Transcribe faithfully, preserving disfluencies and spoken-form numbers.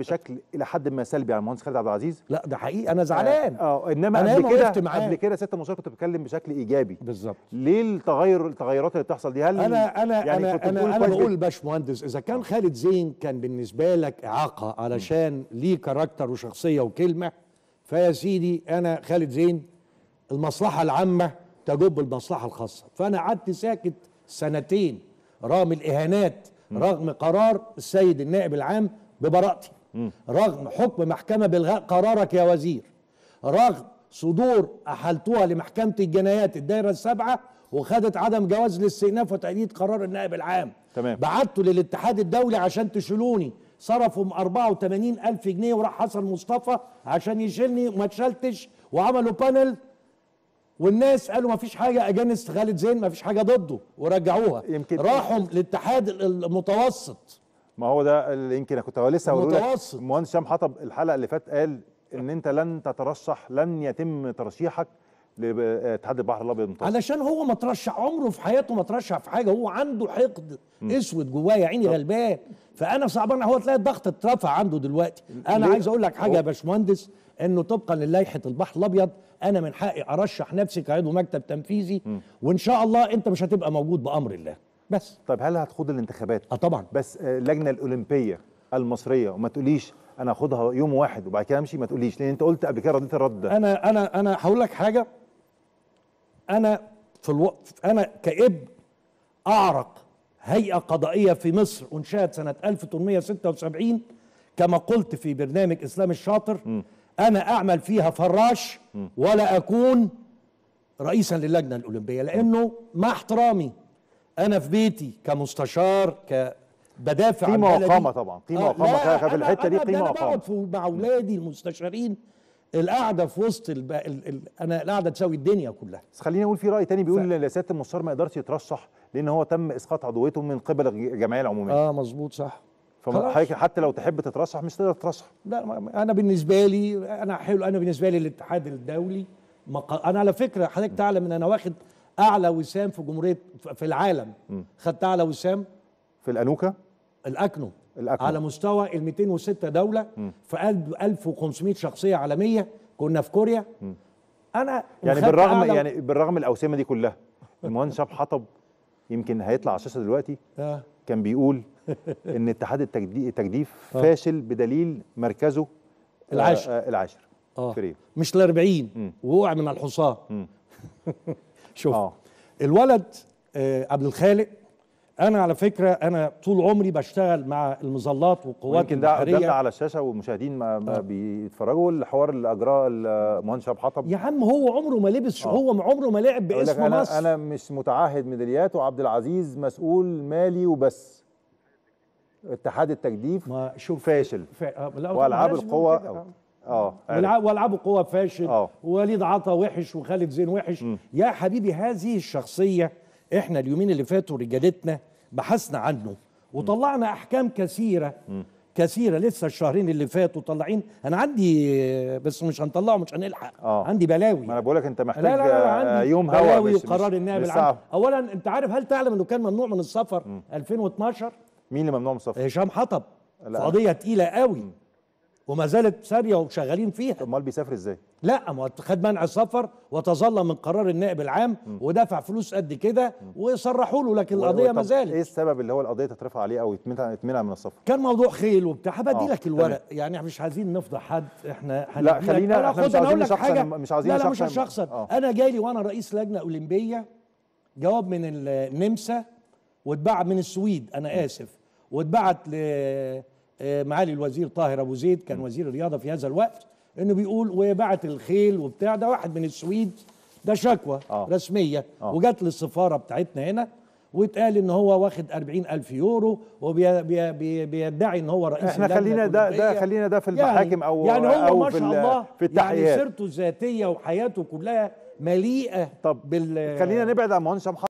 بشكل الى حد ما سلبي على المهندس خالد عبد العزيز. لا ده حقيقي انا زعلان اه انما أنا قبل كده قبل كده ست مشاهير كنت بتكلم بشكل ايجابي. بالظبط. ليه التغير التغيرات اللي بتحصل دي؟ هل انا انا يعني انا انا, أنا بقول باشمهندس اذا كان خالد زين كان بالنسبه لك اعاقه علشان ليه كاركتر وشخصيه وكلمه، فيا سيدي انا خالد زين المصلحه العامه تجب المصلحه الخاصه، فانا قعدت ساكت سنتين رغم الاهانات، رغم قرار السيد النائب العام ببراءتي، رغم حكم محكمة بالغاء قرارك يا وزير، رغم صدور أحلتوها لمحكمة الجنايات الدائرة السابعة وخدت عدم جواز للاستئناف وتأييد قرار النائب العام. تمام. بعتوا للاتحاد الدولي عشان تشيلوني، صرفوا أربعة وثمانين ألف جنيه وراح حصل مصطفى عشان يشيلني وما اتشلتش، وعملوا بانل والناس قالوا ما فيش حاجة أجانست خالد زين، ما فيش حاجة ضده ورجعوها. يمكن راحوا للاتحاد المتوسط. ما هو ده اللي يمكن انا كنت لسه هقوله لك. المهندس شام حطب الحلقه اللي فاتت قال ان انت لن تترشح، لن يتم ترشيحك لاتحاد البحر الابيض المتوسط، علشان هو ما ترشح عمره في حياته، ما ترشح في حاجه، هو عنده حقد م. اسود جواه يا عيني غلبان. فانا صعبان هو تلاقي الضغط اترفع عنده دلوقتي. انا عايز اقول لك حاجه يا باشمهندس، انه طبقا للائحه البحر الابيض انا من حقي ارشح نفسي كعضو مكتب تنفيذي، م. وان شاء الله انت مش هتبقى موجود بامر الله. بس طيب هل هتخوض الانتخابات؟ اه طبعا. بس اللجنه الاولمبيه المصريه وما تقوليش انا هاخدها يوم واحد وبعد كده امشي، ما تقوليش، لان انت قلت قبل كده رديت الرد ده. انا انا انا هقول لك حاجه، انا في الوقت انا كابن اعرق هيئه قضائيه في مصر انشئت سنه ألف وثمانمئة وستة وسبعين كما قلت في برنامج اسلام الشاطر، م. انا اعمل فيها فراش م. ولا اكون رئيسا للجنه الاولمبيه، لانه مع احترامي أنا في بيتي كمستشار كبدافع عن بلدي، قيمة وقامة طبعا، قيمة وقامة في الحتة دي، قيمة وقامة. أنا بقعد مع أولادي المستشارين، القعدة في وسط الب... ال... ال... أنا القعدة تساوي الدنيا كلها. بس خليني أقول في رأي تاني بيقول ف... سيادة المستشار ما يقدرش يترشح لأن هو تم إسقاط عضويته من قبل الجمعية العمومية. أه مظبوط صح. فحضرتك حتى لو تحب تترشح مش تقدر تترشح. لا أنا بالنسبة لي أنا حلو، أنا بالنسبة لي الاتحاد الدولي مق... أنا على فكرة حضرتك تعلم إن أنا واخد أعلى وسام في جمهورية في العالم. م. خدت أعلى وسام في الأنوكة الأكنو على مستوى ال مئتين وستة دولة، م. في ألف وخمسمئة شخصية عالمية، كنا في كوريا. م. أنا يعني بالرغم يعني بالرغم الأوسمة دي كلها المهندس شام حطب يمكن هيطلع على الشاشة دلوقتي آه. كان بيقول إن اتحاد التجديف آه. فاشل بدليل مركزه العاشر آه العاشر آه. في ريو مش ال أربعين ووقع من الحصان. شوف أوه. الولد آه عبد الخالق، انا على فكره انا طول عمري بشتغل مع المظلات والقوات البحريه. يمكن ده على الشاشه والمشاهدين ما, ما بيتفرجوا الحوار اللي اجراه المهندس شام حطب. يا عم هو عمره ما لبس أوه. هو عمره ما لعب باسم أنا مصر. انا مش متعهد ميداليات وعبد العزيز مسؤول مالي وبس، اتحاد التجديف ما شوف فاشل فا... والعاب القوى اه والعبوا قوة فاشل، ووليد عطا وحش وخالد زين وحش. م. يا حبيبي هذه الشخصية احنا اليومين اللي فاتوا رجالتنا بحثنا عنه وطلعنا احكام كثيرة م. كثيرة لسه الشهرين اللي فاتوا طلعين. انا عندي بس مش هنطلعه مش هنلحق آه. عندي بلاوي. ما انا بقول لك انت محتاج لا لا لا عندي يوم هوا بلاوي وقرار النائب العام. اولا انت عارف، هل تعلم انه كان ممنوع من السفر ألفين واثناشر؟ مين اللي ممنوع من السفر؟ هشام حطب في قضية تقيلة قوي م. وما زالت ساريه وشغالين فيها. امال بيسافر ازاي؟ لا ما خد منع سفر وتظلم من قرار النائب العام م. ودفع فلوس قد كده وصرحوا له، لكن القضيه ما زالت. ايه السبب اللي هو القضيه تترفع عليه او يتمنع من السفر؟ كان موضوع خيل وبتاع. هبدي لك الورق يعني احنا مش عايزين نفضح حد. احنا لا خلينا احنا مش عايزين شخصا حاجة. مش عايزين شخصا لا مش شخصا. انا جاي لي وانا رئيس لجنه اولمبيه جواب من النمسا واتبعت من السويد انا اسف واتبعت ل معالي الوزير طاهر ابو زيد كان م. وزير الرياضه في هذا الوقت، انه بيقول وبعت الخيل وبتاع ده واحد من السويد ده شكوى آه. رسميه آه. وجات للسفاره بتاعتنا هنا واتقال ان هو واخد أربعين ألف يورو وبيدعي ان هو رئيس. احنا خلينا ده ده خلينا ده في المحاكم يعني او يعني هو أو ما شاء الله في التحقيقات يعني سيرته الذاتيه وحياته كلها مليئه. طب بال خلينا نبعد عن مهندس شام حطب.